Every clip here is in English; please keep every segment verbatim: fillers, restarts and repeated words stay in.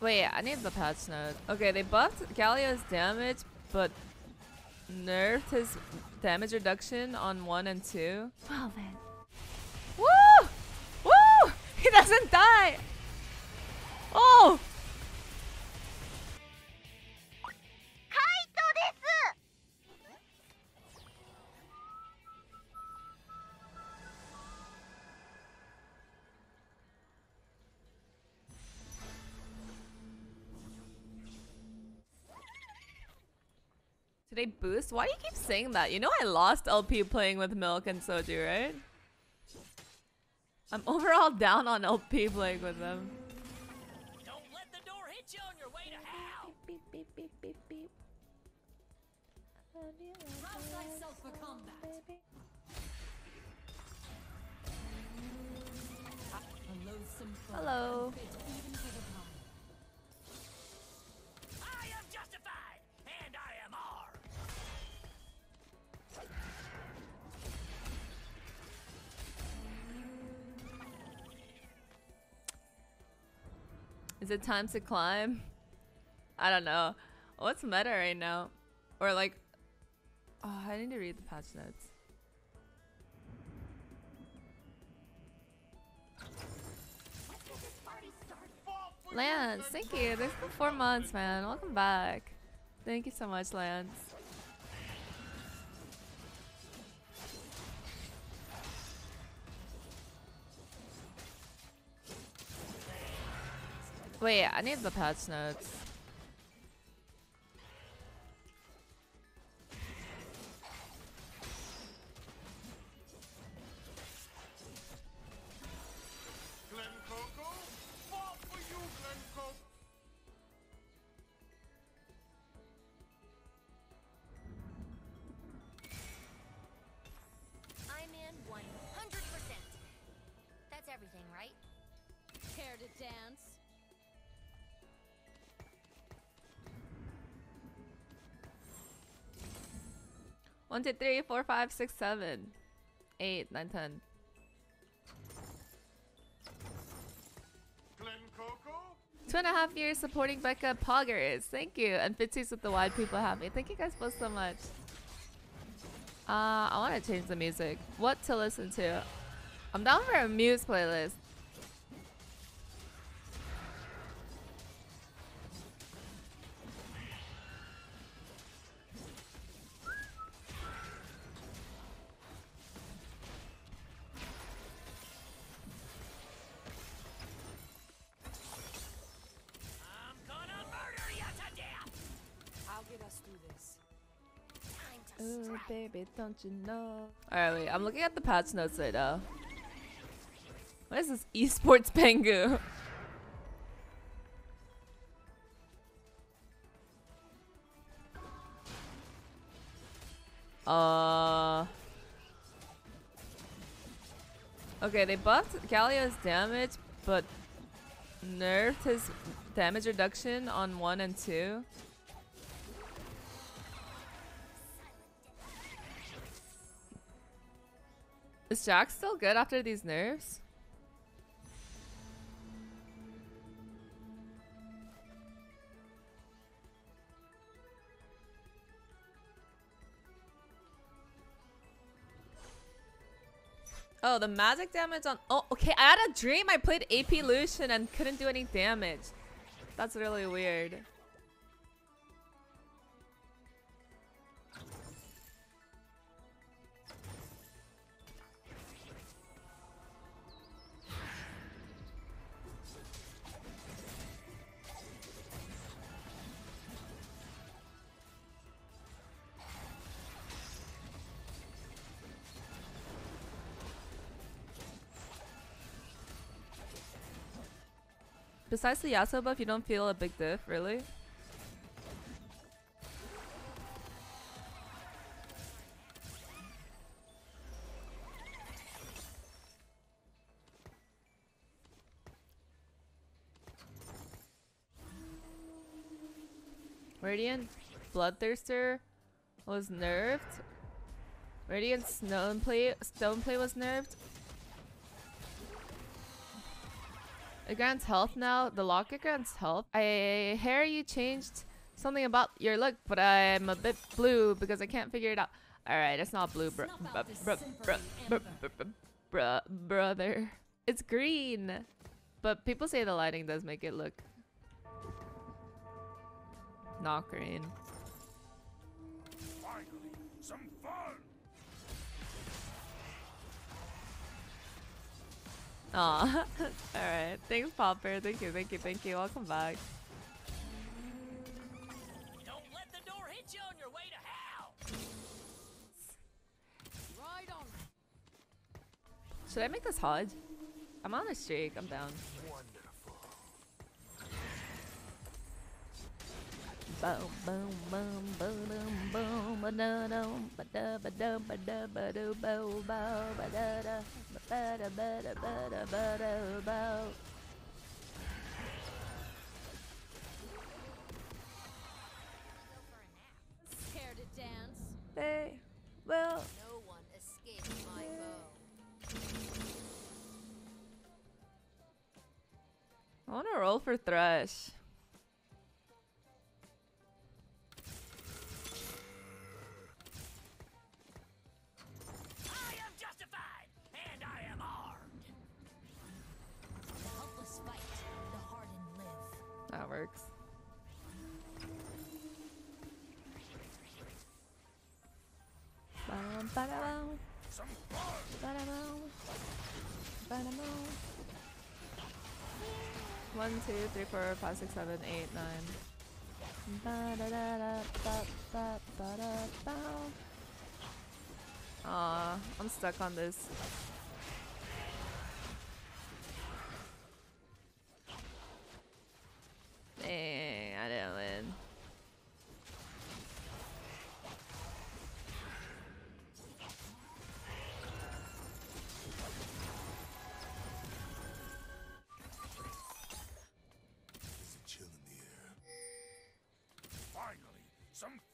Wait, I need the patch note. Okay, they buffed Galio's damage, but nerfed his damage reduction on one and two. Well then. Woo! Woo! He doesn't die! Oh! They boost? Why do you keep saying that? You know I lost L P playing with Milk and Soju, right? I'm overall down on L P playing with them. Don't let the door hit you on your way to hell. Beep, beep, beep, beep, beep, beep. Rouse thyself for combat. Hello. Is it time to climb? I don't know. What's meta right now? Or like... Oh, I need to read the patch notes. Lance, thank you. There's been four months, man. Welcome back. Thank you so much, Lance. Wait, I need the patch notes. Glen Coco, fall for you, Glen Coco. I'm in one hundred percent. That's everything, right? Care to dance? one, two, three, four, five, six, seven, eight, nine, ten. Glen Coco? Two and a half years supporting Becca Poggers. Thank you. And Fitzies with the wide people have me. Thank you guys both so much. Uh, I want to change the music. What to listen to? I'm down for a Muse playlist. Ooh, baby, don't you know? Alright, wait, I'm looking at the patch notes right now. What is this esports Pengu? uh. Okay, they buffed Galio's damage, but nerfed his damage reduction on one and two. Is Jax still good after these nerfs? Oh, the magic damage on- Oh, okay, I had a dream I played A P Lucian and couldn't do any damage. That's really weird. Besides the Yasuo buff, you don't feel a big diff, really? Radiant Bloodthirster was nerfed. Radiant Stoneplate, Stoneplate was nerfed. It grants health now. The locket grants health. I hear you changed something about your look, but I'm a bit blue because I can't figure it out. Alright, it's not blue, bro. Br br br br br br brother. It's green. But people say the lighting does make it look not green. Finally, some fun. Aw. Alright. Thanks, Popper. Thank you, thank you, thank you. Welcome back. Don't let the door hit you on your way to hell. Right on. Should I make this Hodge? I'm on a streak, I'm down. Wonderful. Boom boom boom boom boom ba da dum ba da ba da ba da ba do bo ba ba da da ba da ba da ba da ba do bo. Care to dance? Hey, well, no one escaped my bow. I want to roll for Thresh. I am justified, and I am armed. The helpless fight, the hardened live. That works. Bam, ba-da-bam. Ba-da-bam. Ba-da-bam. One, two, three, four, five, six, seven, eight, nine. Aw, I'm stuck on this. Dang, I didn't win.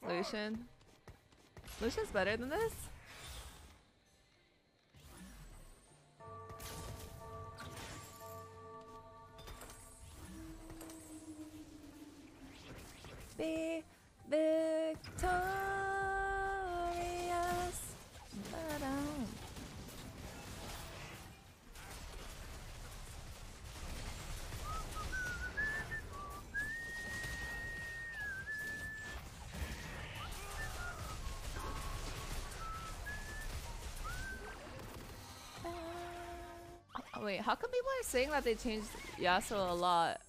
Lucian. Lucian's better than this? Be victorious. Wait, how come people are saying that they changed Yasuo a lot,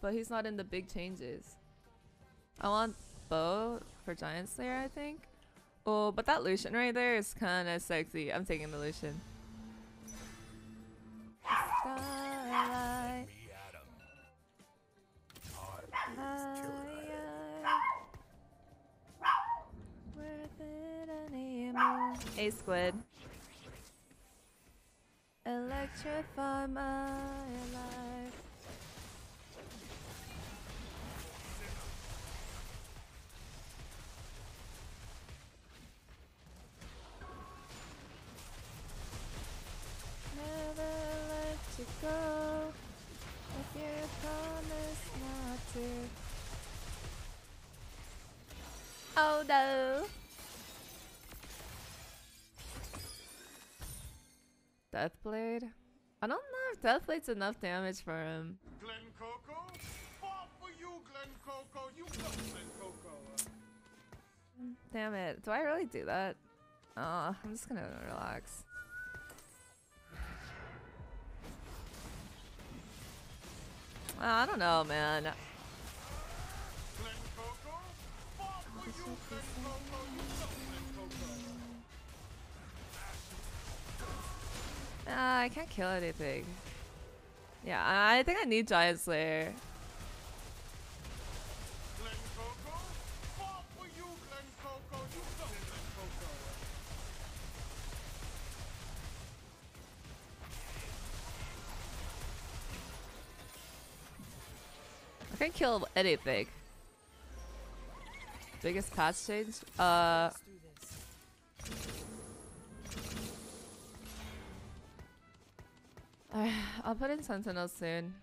but he's not in the big changes? I want Bow for Giant Slayer, I think. Oh, but that Lucian right there is kind of sexy. I'm taking the Lucian. Hey, Squid. Electrify my life. Never let you go if you promise not to. Oh no. Deathblade? I don't know if Deathblade's enough damage for him. Glen Coco? Fall for you, Glen Coco. You love Glen Coco. Damn it. Do I really do that? Oh, I'm just gonna relax. Uh, I don't know, man. Glen Coco? Fall for you, Glen Coco. You love Glen Coco. Uh, I can't kill anything. Yeah, I think I need Giant Slayer. Glen Coco? Fall for you, Glen Coco. You know Glen Coco. I can't kill anything. Biggest patch change? Uh. I'll put in Sentinel soon.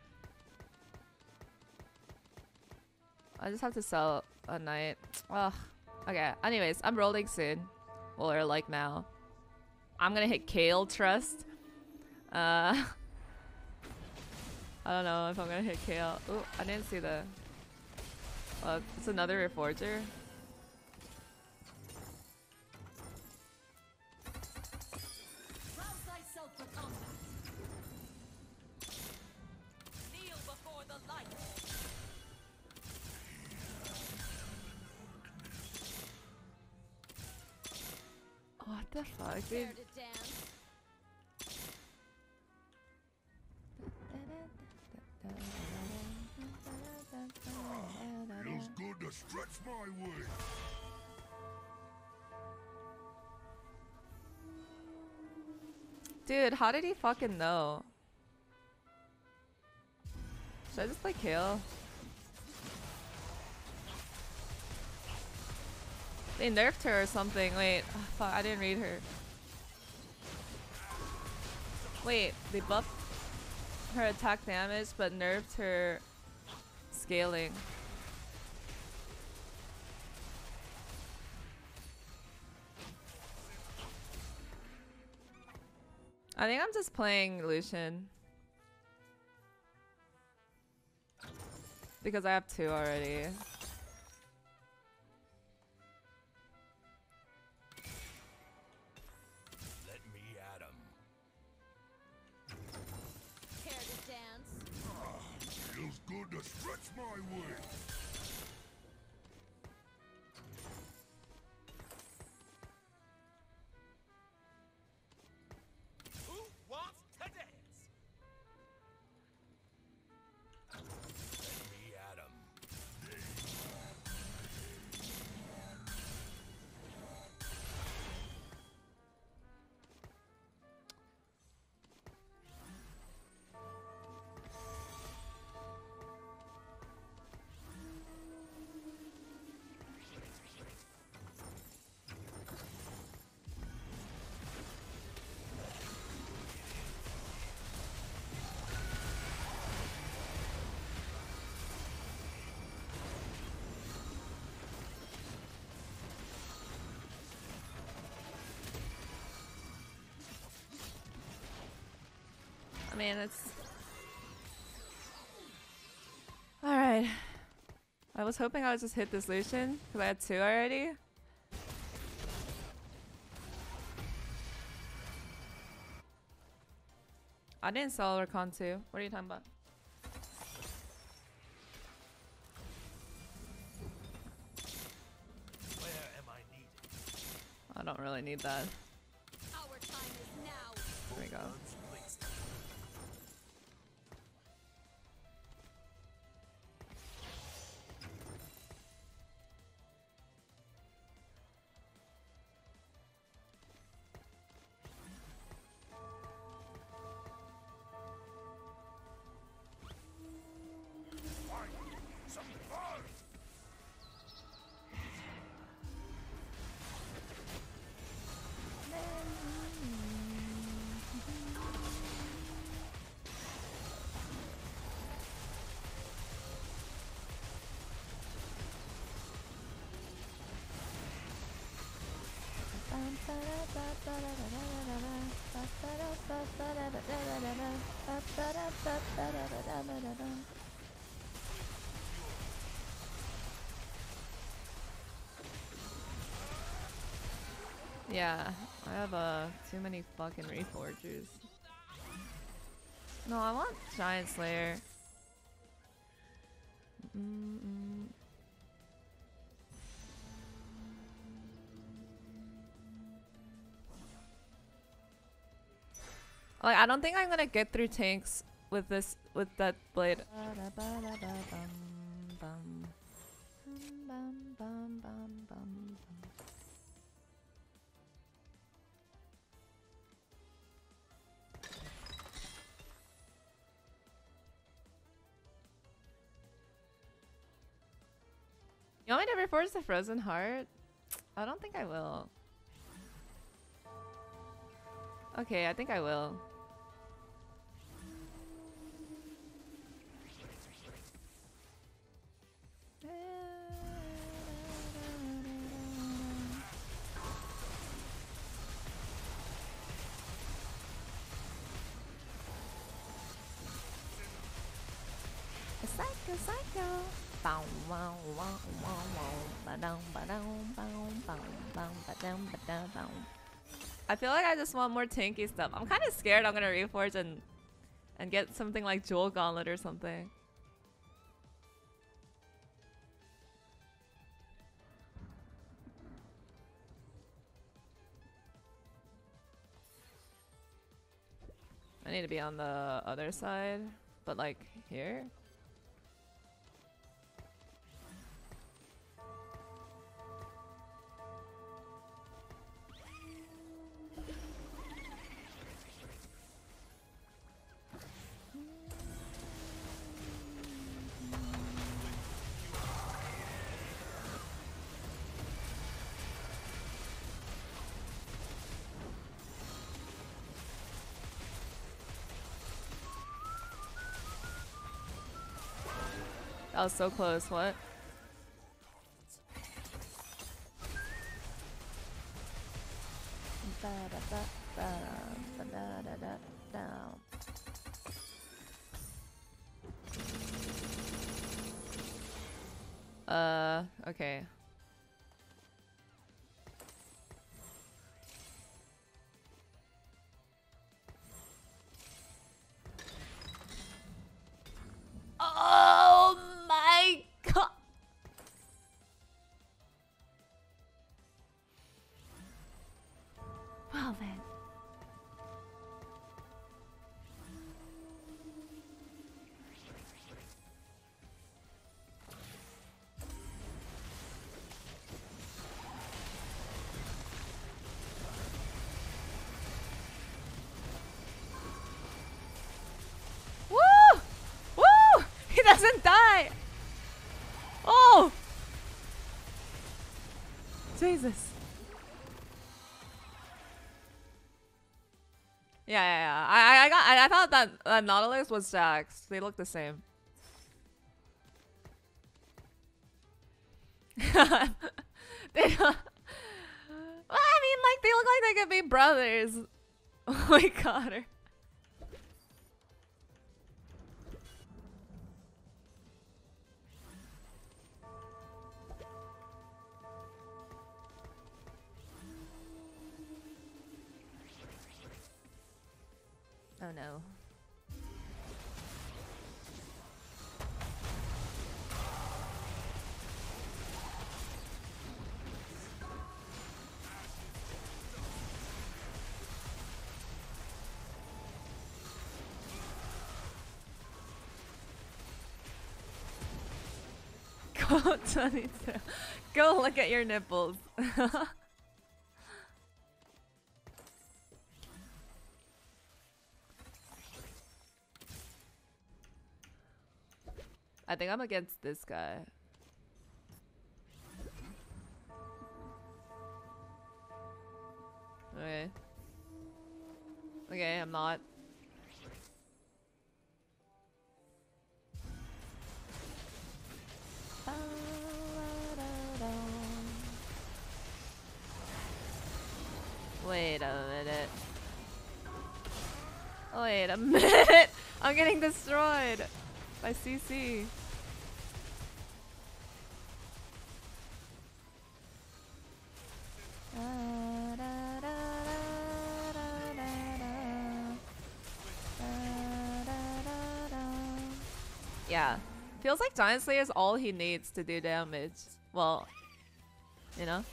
I just have to sell a knight. Ugh. Okay, anyways, I'm rolling soon. Well, or like now. I'm gonna hit Kayle Trust. Uh, I don't know if I'm gonna hit Kayle. Ooh, I didn't see the... Uh, it's another Reforger. What the fuck, dude? Feels good to stretch my way. Dude, how did he fucking know? Should I just like Kayle? They nerfed her or something. Wait, oh, fuck, I didn't read her. Wait, they buffed her attack damage but nerfed her scaling. I think I'm just playing Lucian. Because I have two already. To stretch my way. Who wants to dance? Me, Adam. I mean, it's all right. I was hoping I would just hit this Lucian because I had two already. I didn't sell Rakan too. What are you talking about? Where am I needed? I don't really need that. Our time is now. There we go. Yeah, I have uh, too many fucking Reforgers. No, I want Giant Slayer. Mm-mm. Like, I don't think I'm gonna get through tanks with this, with that blade. You want me to reforge the Frozen Heart? I don't think I will. Okay, I think I will. psycho, psycho. Bow, wow, wow, wow, wow. Ba-dum, ba-dum, ba-dum, ba-dum, ba-dum, ba-dum. I feel like I just want more tanky stuff. I'm kind of scared I'm gonna reforge and and get something like Jewel Gauntlet or something. I need to be on the other side, but like here. That was so close, what? Uh, okay. Doesn't die. Oh, Jesus. Yeah, yeah, yeah. I, I got. I, I thought that uh, Nautilus was Jax. They look the same. they. Don't, well, I mean, like they look like they could be brothers. Oh my God. Oh no. Go, Tanita. Go look at your nipples. I think I'm against this guy. Okay. Okay, I'm not. Wait a minute. Wait a minute! I'm getting destroyed! By C C. Yeah. Feels like Giant Slayer is all he needs to do damage. Well, you know?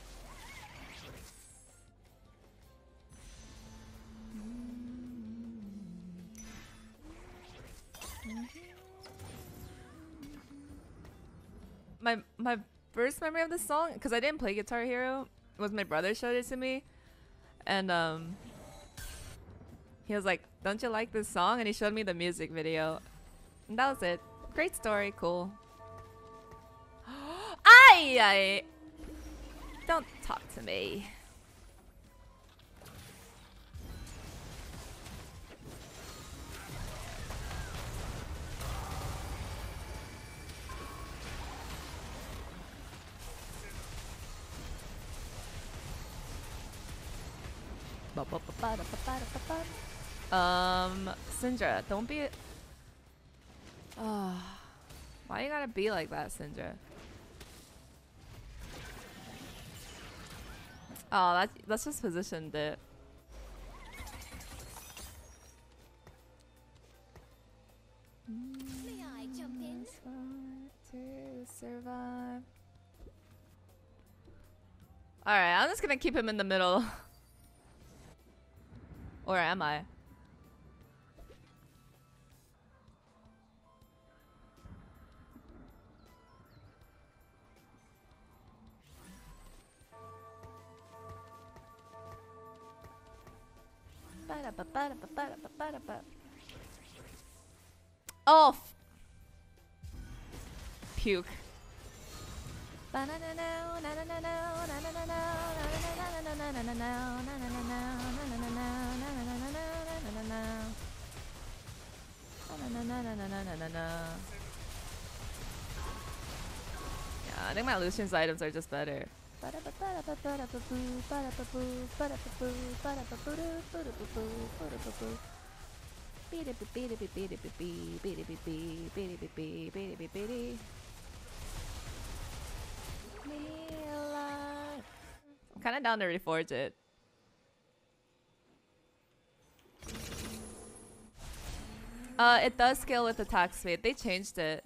My my first memory of this song, because I didn't play Guitar Hero, was my brother showed it to me, and um, he was like, "Don't you like this song?" And he showed me the music video, and that was it. Great story, cool. Ay, ay, don't talk to me. Um, Syndra, don't be. Ah, oh. Why you gotta be like that, Syndra? Oh, that's, that's just positioned it. May I jump in? To survive. Alright, I'm just gonna keep him in the middle. Or am I? Oh, f puke. Yeah, I think my Lucian's items are just better. I'm kind of down to reforge it. Uh, it does scale with attack speed. They changed it.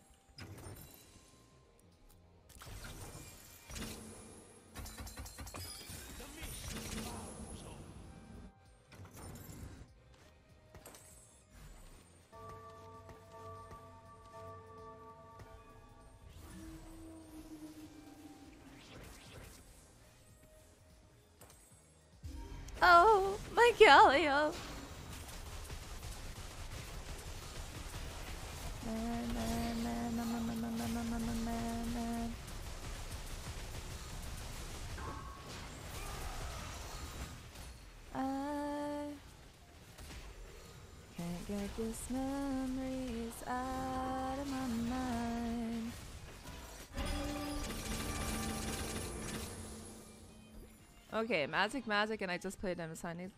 Galio. I can't get these memories out of my mind. Okay, magic, magic, and I just played them, so I need.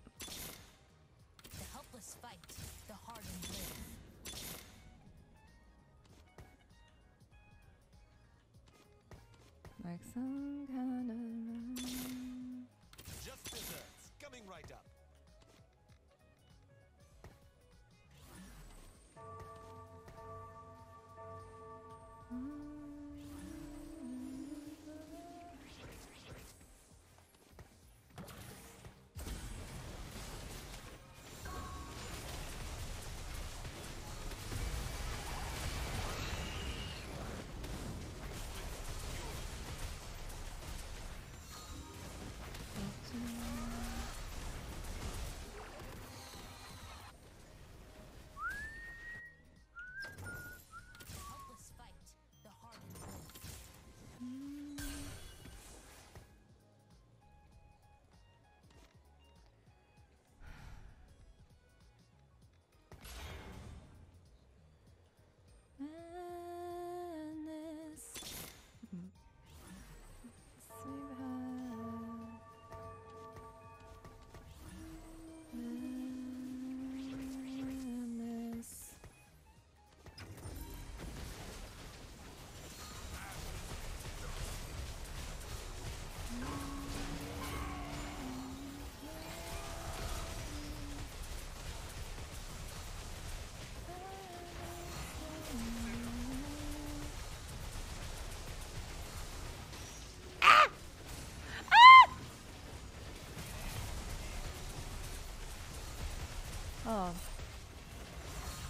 Oh.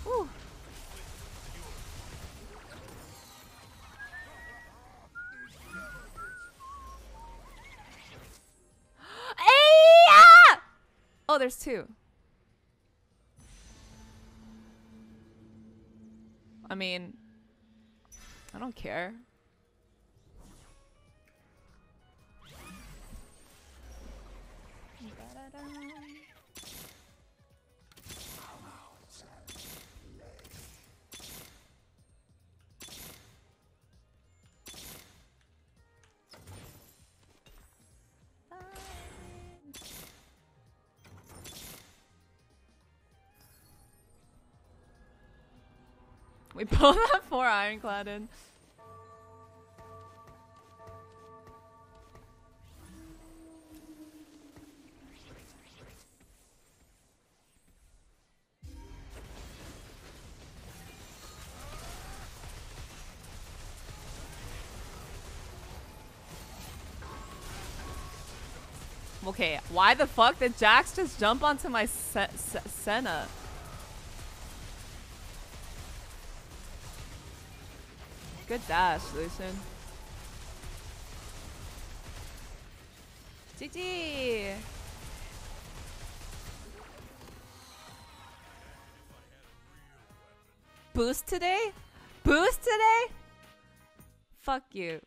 Whew. Oh, there's two. I mean, I don't care. We both have four Ironclad in. Okay, why the fuck did Jax just jump onto my se se Senna? Good dash, Lucian. G G! Boost today? Boost today? Fuck you.